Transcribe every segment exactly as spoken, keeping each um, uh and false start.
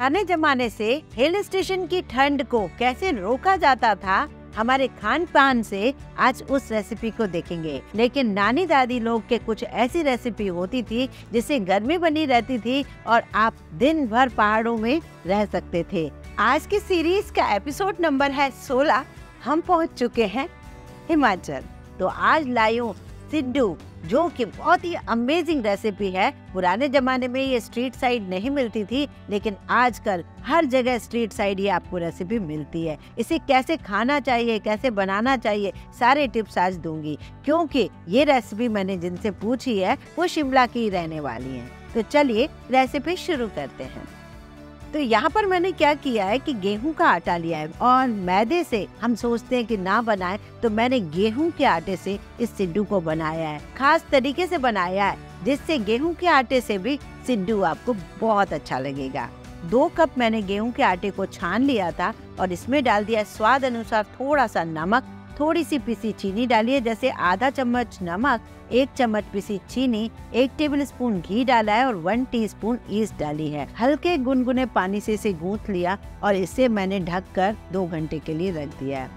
पुराने जमाने से हिल स्टेशन की ठंड को कैसे रोका जाता था, हमारे खान पान से आज उस रेसिपी को देखेंगे। लेकिन नानी दादी लोग के कुछ ऐसी रेसिपी होती थी जिससे गर्मी बनी रहती थी और आप दिन भर पहाड़ों में रह सकते थे। आज की सीरीज का एपिसोड नंबर है सोलह। हम पहुंच चुके हैं हिमाचल। तो आज लायो सिड्डू, जो कि बहुत ही अमेजिंग रेसिपी है। पुराने जमाने में ये स्ट्रीट साइड नहीं मिलती थी, लेकिन आजकल हर जगह स्ट्रीट साइड ये आपको रेसिपी मिलती है। इसे कैसे खाना चाहिए, कैसे बनाना चाहिए, सारे टिप्स आज दूंगी, क्योंकि ये रेसिपी मैंने जिनसे पूछी है वो शिमला की रहने वाली हैं। तो चलिए रेसिपी शुरू करते हैं। तो यहाँ पर मैंने क्या किया है कि गेहूं का आटा लिया है, और मैदे से हम सोचते हैं कि ना बनाए, तो मैंने गेहूं के आटे से इस सिड्डू को बनाया है, खास तरीके से बनाया है, जिससे गेहूं के आटे से भी सिड्डू आपको बहुत अच्छा लगेगा। दो कप मैंने गेहूं के आटे को छान लिया था और इसमें डाल दिया स्वाद अनुसार थोड़ा सा नमक, थोड़ी सी पिसी चीनी डालिए, जैसे आधा चम्मच नमक, एक चम्मच पिसी चीनी, एक टेबलस्पून घी डाला है और वन टीस्पून ईस्ट डाली है। हल्के गुनगुने पानी से इसे गूंथ लिया और इसे मैंने ढककर दो घंटे के लिए रख दिया है।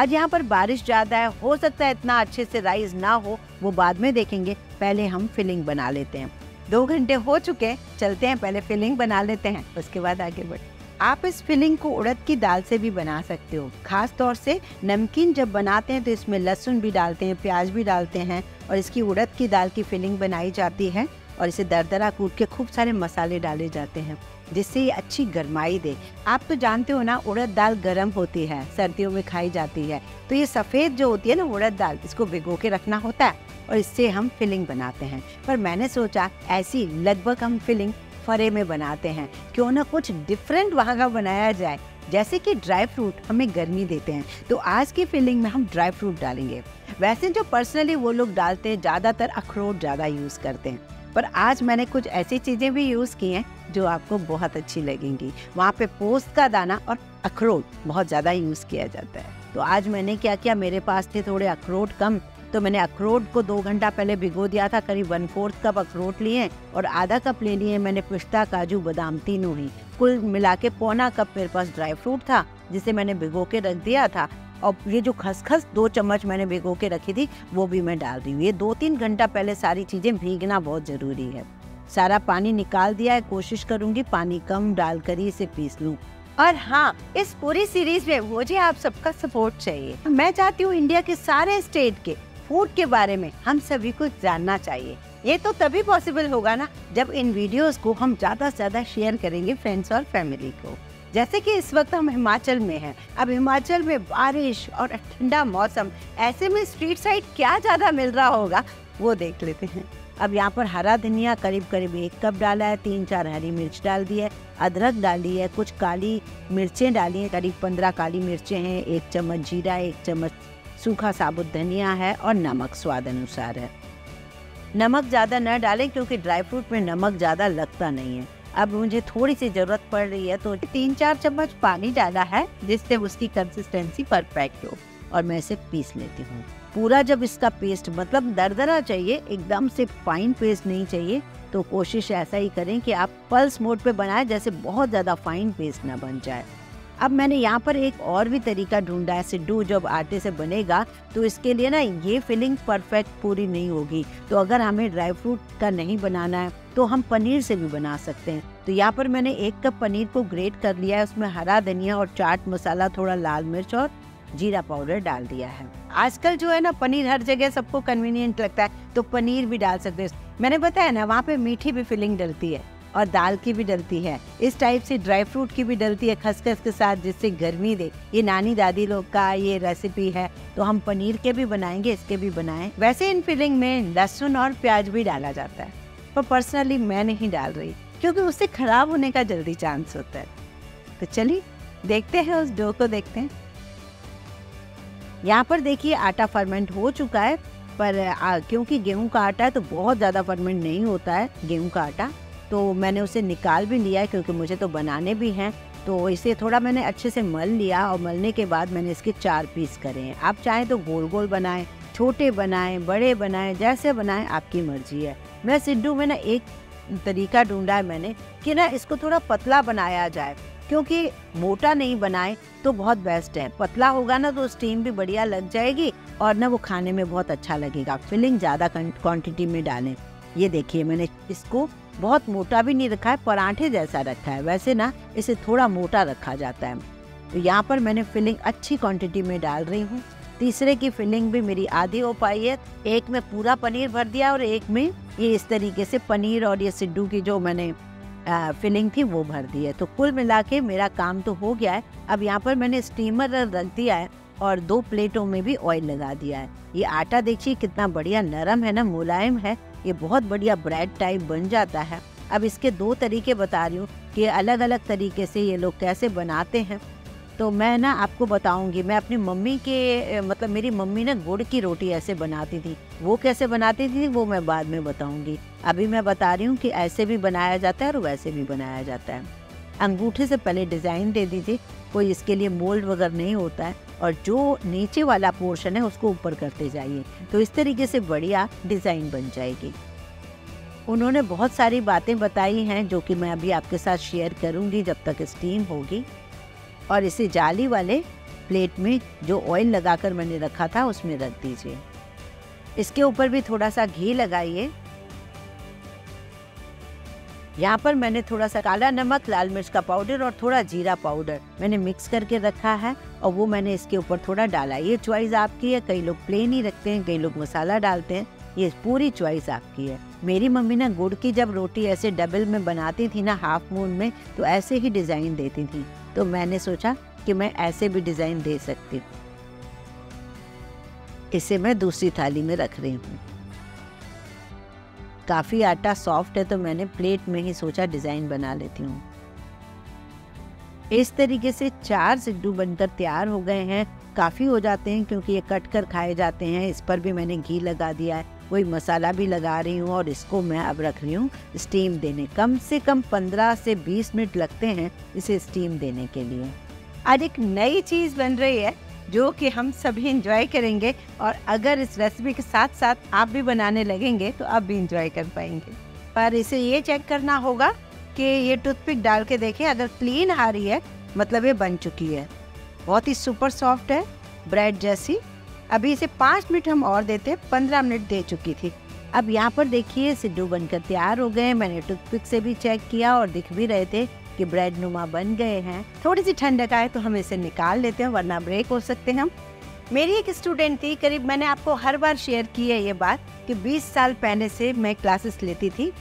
आज यहाँ पर बारिश ज्यादा है, हो सकता है इतना अच्छे से राइस ना हो, वो बाद में देखेंगे, पहले हम फिलिंग बना लेते हैं। दो घंटे हो चुके, चलते हैं पहले फिलिंग बना लेते हैं, उसके बाद आगे बढ़ते। आप इस फिलिंग को उड़द की दाल से भी बना सकते हो। खास तौर से नमकीन जब बनाते हैं तो इसमें लहसुन भी डालते हैं, प्याज भी डालते हैं, और इसकी उड़द की दाल की फिलिंग बनाई जाती है और इसे दरदरा कूट के खूब सारे मसाले डाले जाते हैं, जिससे ये अच्छी गर्माई दे। आप तो जानते हो ना, उड़द दाल गर्म होती है, सर्दियों में खाई जाती है। तो ये सफ़ेद जो होती है ना उड़द दाल, इसको भिगो के रखना होता है और इससे हम फिलिंग बनाते हैं। पर मैंने सोचा ऐसी लगभग हम फिलिंग फरे में बनाते हैं, क्यों ना कुछ डिफरेंट वहाँ का बनाया जाए। जैसे कि ड्राई फ्रूट हमें गर्मी देते हैं, तो आज की फिलिंग में हम ड्राई फ्रूट डालेंगे। वैसे जो पर्सनली वो लोग डालते हैं, ज़्यादातर अखरोट ज़्यादा यूज़ करते हैं, पर आज मैंने कुछ ऐसी चीज़ें भी यूज़ की हैं जो आपको बहुत अच्छी लगेंगी। वहाँ पे पोस्त का दाना और अखरोट बहुत ज़्यादा यूज़ किया जाता है। तो आज मैंने क्या किया, मेरे पास थे थोड़े अखरोट कम, तो मैंने अखरोट को दो घंटा पहले भिगो दिया था। करीब वन फोर्थ कप अखरोट लिए और आधा कप ले लिए मैंने पिस्ता, काजू, बादाम, तीनों ही। कुल मिला के पौना कप मेरे पास ड्राई फ्रूट था, जिसे मैंने भिगो के रख दिया था। और ये जो खसखस दो चम्मच मैंने भिगो के रखी थी वो भी मैं डाल रही हूँ। ये दो तीन घंटा पहले सारी चीज़ें भीगना बहुत ज़रूरी है। सारा पानी निकाल दिया है, कोशिश करूँगी पानी कम डाल कर ही इसे पीस लूँ। और हाँ, इस पूरी सीरीज़ में मुझे आप सबका सपोर्ट चाहिए। मैं चाहती हूँ इंडिया के सारे स्टेट के फूड के बारे में हम सभी को जानना चाहिए। ये तो तभी पॉसिबल होगा ना जब इन वीडियोस को हम ज़्यादा से ज़्यादा शेयर करेंगे फ्रेंड्स और फैमिली को। जैसे कि इस वक्त हम हिमाचल में हैं। अब हिमाचल में बारिश और ठंडा मौसम, ऐसे में स्ट्रीट साइड क्या ज़्यादा मिल रहा होगा वो देख लेते हैं। अब यहाँ पर हरा धनिया करीब करीब एक कप डाला है, तीन चार हरी मिर्च डाल दी है, अदरक डाली है, कुछ काली मिर्चें डाली हैं, करीब पंद्रह काली मिर्चें हैं, एक चम्मच जीरा, एक चम्मच सूखा साबुत धनिया है और नमक स्वाद अनुसार है। नमक ज़्यादा न डालें क्योंकि ड्राई फ्रूट में नमक ज़्यादा लगता नहीं है। अब मुझे थोड़ी सी ज़रूरत पड़ रही है, तो तीन चार चम्मच पानी डाला है, जिससे उसकी कंसिस्टेंसी परफेक्ट हो, और मैं इसे पीस लेती हूँ पूरा। जब इसका पेस्ट, मतलब दरदरा चाहिए, एकदम से फाइन पेस्ट नहीं चाहिए। तो कोशिश ऐसा ही करें कि आप पल्स मोड पर बनाएं, जैसे बहुत ज़्यादा फाइन पेस्ट ना बन जाए। अब मैंने यहाँ पर एक और भी तरीका ढूंढा है। सिड्डू जब आटे से बनेगा तो इसके लिए ना ये फिलिंग परफेक्ट पूरी नहीं होगी। तो अगर हमें ड्राई फ्रूट का नहीं बनाना है तो हम पनीर से भी बना सकते हैं। तो यहाँ पर मैंने एक कप पनीर को ग्रेट कर लिया है, उसमें हरा धनिया और चाट मसाला, थोड़ा लाल मिर्च और जीरा पाउडर डाल दिया है। आजकल जो है ना पनीर हर जगह सबको कन्वीनियंट लगता है, तो पनीर भी डाल सकते हैं। मैंने बताया ना वहाँ पर मीठी भी फिलिंग डलती है और दाल की भी डलती है, इस टाइप से ड्राई फ्रूट की भी डलती है खसखस के साथ, जिससे गर्मी दे। ये नानी दादी लोग का ये रेसिपी है, तो हम पनीर के भी बनाएंगे, इसके भी बनाएं। वैसे इन फिलिंग में लहसुन और प्याज भी डाला जाता है, पर पर्सनली मैं नहीं डाल रही क्योंकि उससे खराब होने का जल्दी चांस होता है। तो चलिए देखते हैं उस डो को, देखते हैं। यहाँ पर देखिए आटा फर्मेंट हो चुका है, पर आ, क्योंकि गेहूँ का आटा है तो बहुत ज़्यादा फर्मेंट नहीं होता है गेहूँ का आटा। तो मैंने उसे निकाल भी लिया है क्योंकि मुझे तो बनाने भी हैं। तो इसे थोड़ा मैंने अच्छे से मल लिया और मलने के बाद मैंने इसके चार पीस करे हैं। आप चाहें तो गोल गोल बनाएं, छोटे बनाएं, बड़े बनाएं, जैसे बनाएं, आपकी मर्जी है। मैं सिड्डू में ना एक तरीका ढूंढा है मैंने कि ना इसको थोड़ा पतला बनाया जाए, क्योंकि मोटा नहीं बनाए तो बहुत बेस्ट है। पतला होगा ना तो स्टीम भी बढ़िया लग जाएगी और ना वो खाने में बहुत अच्छा लगेगा। फिलिंग ज़्यादा क्वांटिटी में डालें। ये देखिए मैंने इसको बहुत मोटा भी नहीं रखा है, पराठे जैसा रखा है, वैसे ना इसे थोड़ा मोटा रखा जाता है। तो यहाँ पर मैंने फिलिंग अच्छी क्वांटिटी में डाल रही हूँ। तीसरे की फिलिंग भी मेरी आधी हो पाई है, एक में पूरा पनीर भर दिया और एक में ये इस तरीके से पनीर और ये सिड्डू की जो मैंने आ, फिलिंग थी वो भर दी है। तो कुल मिला के मेरा काम तो हो गया है। अब यहाँ पर मैंने स्टीमर रख दिया है और दो प्लेटों में भी ऑयल लगा दिया है। ये आटा देखिए कितना बढ़िया नरम है ना, मुलायम है, ये बहुत बढ़िया ब्रेड टाइप बन जाता है। अब इसके दो तरीके बता रही हूँ कि अलग अलग तरीके से ये लोग कैसे बनाते हैं, तो मैं ना आपको बताऊंगी। मैं अपनी मम्मी के मतलब मेरी मम्मी ना गुड़ की रोटी ऐसे बनाती थी, वो कैसे बनाती थी वो मैं बाद में बताऊंगी। अभी मैं बता रही हूँ कि ऐसे भी बनाया जाता है और वैसे भी बनाया जाता है। अंगूठे से पहले डिज़ाइन दे दी थी, कोई इसके लिए मोल्ड वगैरह नहीं होता है, और जो नीचे वाला पोर्शन है उसको ऊपर करते जाइए, तो इस तरीके से बढ़िया डिज़ाइन बन जाएगी। उन्होंने बहुत सारी बातें बताई हैं जो कि मैं अभी आपके साथ शेयर करूँगी जब तक स्टीम होगी। और इसे जाली वाले प्लेट में जो ऑयल लगाकर मैंने रखा था उसमें रख दीजिए। इसके ऊपर भी थोड़ा सा घी लगाइए। यहाँ पर मैंने थोड़ा सा काला नमक, लाल मिर्च का पाउडर और थोड़ा जीरा पाउडर मैंने मिक्स करके रखा है और वो मैंने इसके ऊपर थोड़ा डाला। ये चॉइस आपकी है, कई लोग प्लेन ही रखते हैं, कई लोग मसाला डालते हैं, ये पूरी चॉइस आपकी है। मेरी मम्मी ना गुड़ की जब रोटी ऐसे डबल में बनाती थी ना, हाफ मून में, तो ऐसे ही डिज़ाइन देती थी, तो मैंने सोचा कि मैं ऐसे भी डिज़ाइन दे सकती हूँ। इसे मैं दूसरी थाली में रख रही हूँ। काफ़ी आटा सॉफ्ट है तो मैंने प्लेट में ही सोचा डिज़ाइन बना लेती हूँ। इस तरीके से चार सिड्डू बनकर तैयार हो गए हैं। काफ़ी हो जाते हैं क्योंकि ये कट कर खाए जाते हैं। इस पर भी मैंने घी लगा दिया है, वही मसाला भी लगा रही हूँ और इसको मैं अब रख रही हूँ स्टीम देने। कम से कम पंद्रह से बीस मिनट लगते हैं इसे स्टीम देने के लिए। आज एक नई चीज़ बन रही है जो कि हम सभी इंजॉय करेंगे, और अगर इस रेसिपी के साथ साथ आप भी बनाने लगेंगे तो आप भी इंजॉय कर पाएंगे। पर इसे ये चेक करना होगा कि ये टूथपिक डाल के देखें, अगर क्लीन आ रही है मतलब ये बन चुकी है। बहुत ही सुपर सॉफ्ट है, ब्रेड जैसी। अभी इसे पाँच मिनट हम और देते हैं, पंद्रह मिनट दे चुकी थी। अब यहाँ पर देखिए सिड्डू बनकर तैयार हो गए। मैंने टूथपिक से भी चेक किया और दिख भी रहे थे कि ब्रेड नुमा बन गए हैं। थोड़ी सी ठंडक आए तो हम इसे निकाल लेते हैं, वरना ब्रेक हो सकते हैं हम। मेरी एक स्टूडेंट थी, करीब मैंने आपको हर बार शेयर की है ये बात कि बीस साल पहले से मैं क्लासेस लेती थी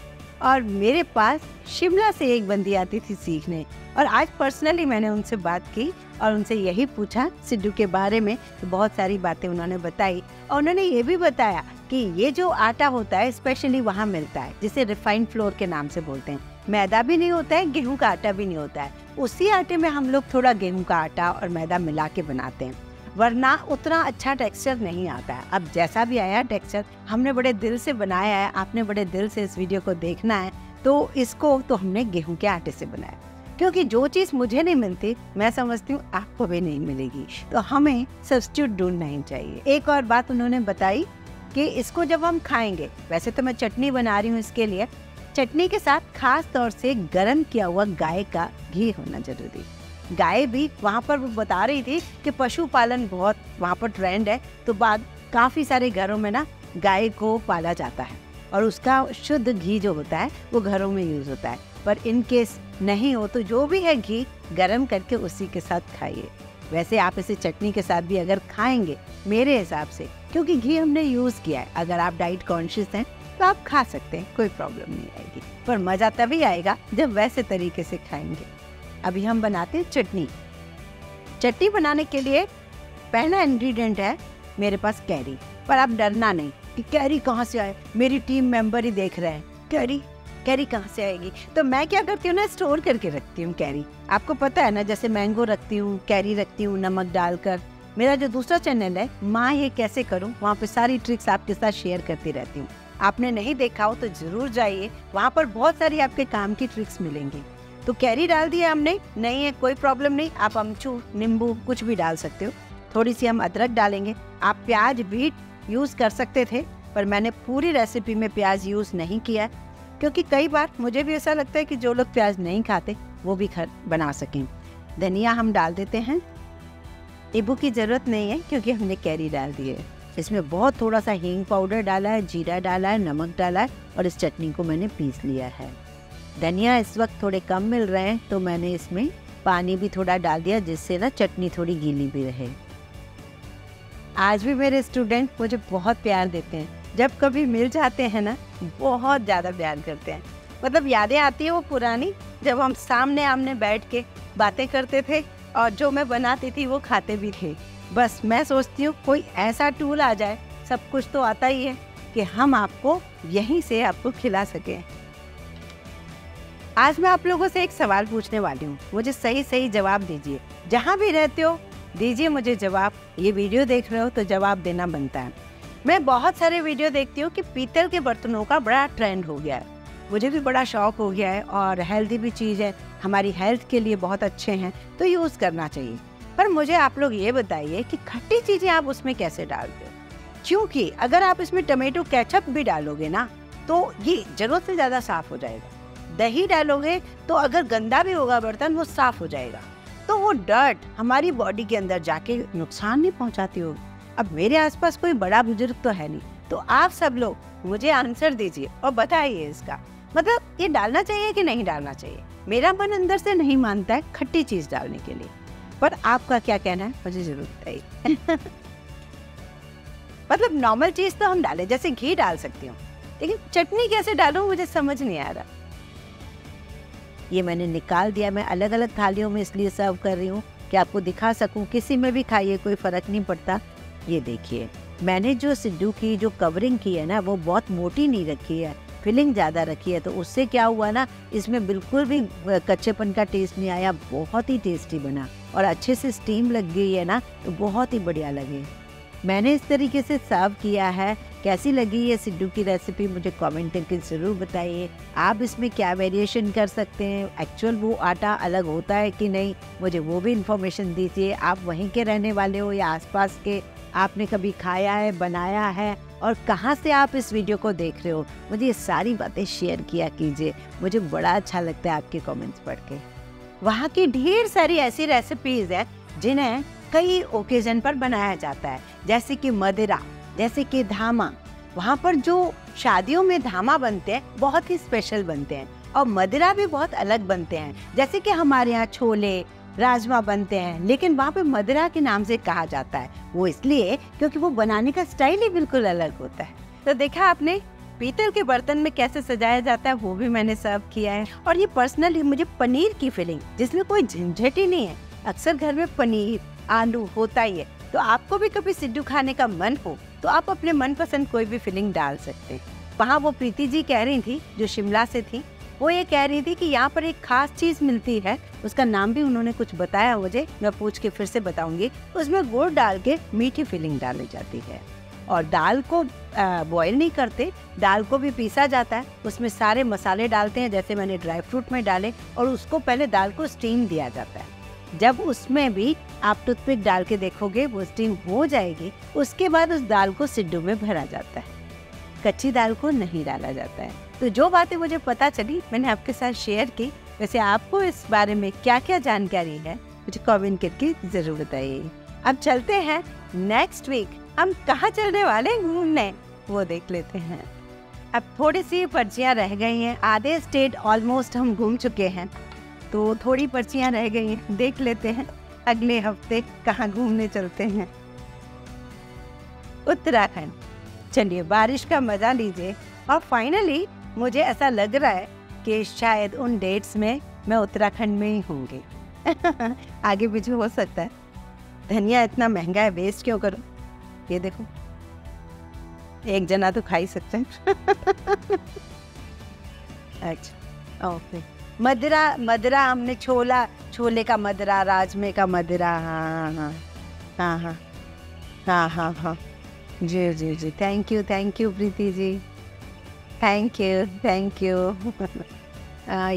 और मेरे पास शिमला से एक बंदी आती थी सीखने, और आज पर्सनली मैंने उनसे बात की और उनसे यही पूछा सिड्डू के बारे में, तो बहुत सारी बातें उन्होंने बताई। और उन्होंने ये भी बताया कि ये जो आटा होता है स्पेशली वहाँ मिलता है जिसे रिफाइंड फ्लोर के नाम से बोलते हैं। मैदा भी नहीं होता है, गेहूं का आटा भी नहीं होता है, उसी आटे में हम लोग थोड़ा गेहूं का आटा और मैदा मिला के बनाते हैं, वरना उतना अच्छा टेक्सचर नहीं आता है। अब जैसा भी आया टेक्सचर हमने बड़े दिल से बनाया है, आपने बड़े दिल से इस वीडियो को देखना है, तो इसको तो हमने गेहूं के आटे से बनाया, क्योंकि जो चीज़ मुझे नहीं मिलती मैं समझती हूँ आपको भी नहीं मिलेगी, तो हमें सब्स्टिट्यूट ढूंढना ही चाहिए। एक और बात उन्होंने बताई कि इसको जब हम खाएँगे, वैसे तो मैं चटनी बना रही हूँ इसके लिए, चटनी के साथ खास तौर से गरम किया हुआ गाय का घी होना जरूरी। गाय भी वहाँ पर वो बता रही थी कि पशुपालन बहुत वहाँ पर ट्रेंड है, तो बाद काफ़ी सारे घरों में ना गाय को पाला जाता है और उसका शुद्ध घी जो होता है वो घरों में यूज़ होता है। पर इन केस नहीं हो तो जो भी है घी गरम करके उसी के साथ खाइए। वैसे आप इसे चटनी के साथ भी अगर खाएंगे मेरे हिसाब से, क्योंकि घी हमने यूज़ किया है, अगर आप डाइट कॉन्शियस हैं तो आप खा सकते हैं, कोई प्रॉब्लम नहीं आएगी। पर मज़ा तभी आएगा जब वैसे तरीके से खाएंगे। अभी हम बनाते हैं चटनी। चटनी बनाने के लिए पहला इंग्रेडिएंट है मेरे पास कैरी। पर आप डरना नहीं कि कैरी कहाँ से आए, मेरी टीम मेंबर ही देख रहे हैं कैरी कैरी कहाँ से आएगी। तो मैं क्या करती हूँ ना, स्टोर करके रखती हूँ कैरी। आपको पता है ना, जैसे मैंगो रखती हूँ, कैरी रखती हूँ नमक डालकर। मेरा जो दूसरा चैनल है माँ ये कैसे करूँ, वहाँ पर सारी ट्रिक्स आपके साथ शेयर करती रहती हूँ। आपने नहीं देखा हो तो ज़रूर जाइए, वहाँ पर बहुत सारी आपके काम की ट्रिक्स मिलेंगी। तो कैरी डाल दिया हमने, नहीं है कोई प्रॉब्लम नहीं, आप अमचू नींबू कुछ भी डाल सकते हो। थोड़ी सी हम अदरक डालेंगे। आप प्याज बीट यूज़ कर सकते थे पर मैंने पूरी रेसिपी में प्याज यूज़ नहीं किया। क्योंकि कई बार मुझे भी ऐसा लगता है कि जो लोग प्याज नहीं खाते वो भी घर बना सकें। धनिया हम डाल देते हैं, नींबू की ज़रूरत नहीं है क्योंकि हमने कैरी डाल दी है। इसमें बहुत थोड़ा सा हींग पाउडर डाला है, जीरा डाला है, नमक डाला है और इस चटनी को मैंने पीस लिया है। धनिया इस वक्त थोड़े कम मिल रहे हैं तो मैंने इसमें पानी भी थोड़ा डाल दिया जिससे ना चटनी थोड़ी गीली भी रहे। आज भी मेरे स्टूडेंट मुझे बहुत प्यार देते हैं, जब कभी मिल जाते हैं ना बहुत ज़्यादा प्यार करते हैं। मतलब यादें आती है वो पुरानी, जब हम सामने आमने बैठ के बातें करते थे और जो मैं बनाती थी वो खाते भी थे। बस मैं सोचती हूँ कोई ऐसा टूल आ जाए, सब कुछ तो आता ही है, कि हम आपको यहीं से आपको खिला सकें। आज मैं आप लोगों से एक सवाल पूछने वाली हूँ, मुझे सही सही जवाब दीजिए। जहाँ भी रहते हो दीजिए मुझे जवाब, ये वीडियो देख रहे हो तो जवाब देना बनता है। मैं बहुत सारे वीडियो देखती हूँ कि पीतल के बर्तनों का बड़ा ट्रेंड हो गया है, मुझे भी बड़ा शौक हो गया है और हेल्दी भी चीज़ है, हमारी हेल्थ के लिए बहुत अच्छे हैं तो यूज़ करना चाहिए। पर मुझे आप लोग ये बताइए कि खट्टी चीज़ें आप उसमें कैसे डालते हो, क्योंकि अगर आप इसमें टमेटो केचप भी डालोगे ना तो ये ज़रूरत से ज़्यादा साफ़ हो जाएगा। दही डालोगे तो अगर गंदा भी होगा बर्तन वो साफ़ हो जाएगा, तो वो डर्ट हमारी बॉडी के अंदर जाके नुकसान नहीं पहुंचाती होगी। अब मेरे आसपास कोई बड़ा बुजुर्ग तो है नहीं, तो आप सब लोग मुझे आंसर दीजिए और बताइए इसका मतलब ये डालना चाहिए कि नहीं डालना चाहिए। मेरा मन अंदर से नहीं मानता है खट्टी चीज़ डालने के लिए, पर आपका क्या कहना है मुझे ज़रूर बताइए। मतलब नॉर्मल चीज़ तो हम डालें, जैसे घी डाल सकती हूँ, लेकिन चटनी कैसे डालूँ मुझे समझ नहीं आ रहा। ये मैंने निकाल दिया, मैं अलग अलग थालियों में इसलिए सर्व कर रही हूँ कि आपको दिखा सकूँ, किसी में भी खाइए कोई फ़र्क नहीं पड़ता। ये देखिए मैंने जो सिड्डू की जो कवरिंग की है ना वो बहुत मोटी नहीं रखी है, फिलिंग ज़्यादा रखी है, तो उससे क्या हुआ ना इसमें बिल्कुल भी कच्चेपन का टेस्ट नहीं आया, बहुत ही टेस्टी बना और अच्छे से स्टीम लग गई है ना तो बहुत ही बढ़िया लगे। मैंने इस तरीके से सर्व किया है। कैसी लगी ये सिड्डू की रेसिपी मुझे कमेंट करके ज़रूर बताइए। आप इसमें क्या वेरिएशन कर सकते हैं, एक्चुअल वो आटा अलग होता है कि नहीं, मुझे वो भी इन्फॉर्मेशन दीजिए। आप वहीं के रहने वाले हो या आसपास के, आपने कभी खाया है, बनाया है और कहाँ से आप इस वीडियो को देख रहे हो, मुझे ये सारी बातें शेयर किया कीजिए। मुझे बड़ा अच्छा लगता है आपके कॉमेंट्स पढ़ के। वहाँ की ढेर सारी ऐसी रेसिपीज़ है जिन्हें कई ओकेज़न पर बनाया जाता है, जैसे कि मदिरा, जैसे कि धामा। वहाँ पर जो शादियों में धामा बनते हैं बहुत ही स्पेशल बनते हैं और मदिरा भी बहुत अलग बनते हैं। जैसे कि हमारे यहाँ छोले राजमा बनते हैं लेकिन वहाँ पे मदिरा के नाम से कहा जाता है, वो इसलिए क्योंकि वो बनाने का स्टाइल ही बिल्कुल अलग होता है। तो देखा आपने पीतल के बर्तन में कैसे सजाया जाता है, वो भी मैंने सर्व किया है। और ये पर्सनली मुझे पनीर की फिलिंग, जिसमें कोई झंझट ही नहीं है, अक्सर घर में पनीर आलू होता ही है, तो आपको भी कभी सिड्डू खाने का मन हो तो आप अपने मनपसंद कोई भी फिलिंग डाल सकते हैं। वहाँ वो प्रीति जी कह रही थी जो शिमला से थी, वो ये कह रही थी कि यहाँ पर एक खास चीज़ मिलती है, उसका नाम भी उन्होंने कुछ बताया मुझे, मैं पूछ के फिर से बताऊंगी। उसमें गुड़ डाल के मीठी फिलिंग डाली जाती है और दाल को बॉईल नहीं करते, दाल को भी पीसा जाता है, उसमें सारे मसाले डालते हैं जैसे मैंने ड्राई फ्रूट में डाले और उसको पहले दाल को स्टीम दिया जाता है। जब उसमें भी आप टूथपिक डाल के देखोगे वो स्टीम हो जाएगी, उसके बाद उस दाल को सिड्डू में भरा जाता है, कच्ची दाल को नहीं डाला जाता है। तो जो बातें मुझे पता चली मैंने आपके साथ शेयर की, वैसे आपको इस बारे में क्या क्या जानकारी है मुझे कमेंट करके ज़रूर बताइए। अब चलते हैं नेक्स्ट वीक हम कहाँ चलने वाले घूमने, वो देख लेते हैं। अब थोड़ी सी पर्चियाँ रह गई हैं, आधे स्टेट ऑलमोस्ट हम घूम चुके हैं तो थोड़ी पर्चियाँ रह गई हैं, देख लेते हैं अगले हफ्ते कहाँ घूमने चलते हैं। उत्तराखंड चलिए, बारिश का मज़ा लीजिए। और फाइनली मुझे ऐसा लग रहा है कि शायद उन डेट्स में मैं उत्तराखंड में ही होंगी। आगे पीछे हो सकता है। धनिया इतना महंगा है, वेस्ट क्यों करो, ये देखो एक जना तो खा ही सकते हैं। अच्छा ओके, मदिरा मदिरा हमने छोला छोले का मदिरा, राजमे का मदिरा। हाँ हाँ हाँ हाँ हाँ हाँ हाँ जी जी जी, thank you thank you Preeti ji, thank you thank you.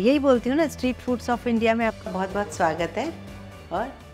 यही बोलती हूँ ना, स्ट्रीट फूड्स ऑफ इंडिया में आपका बहुत बहुत स्वागत है और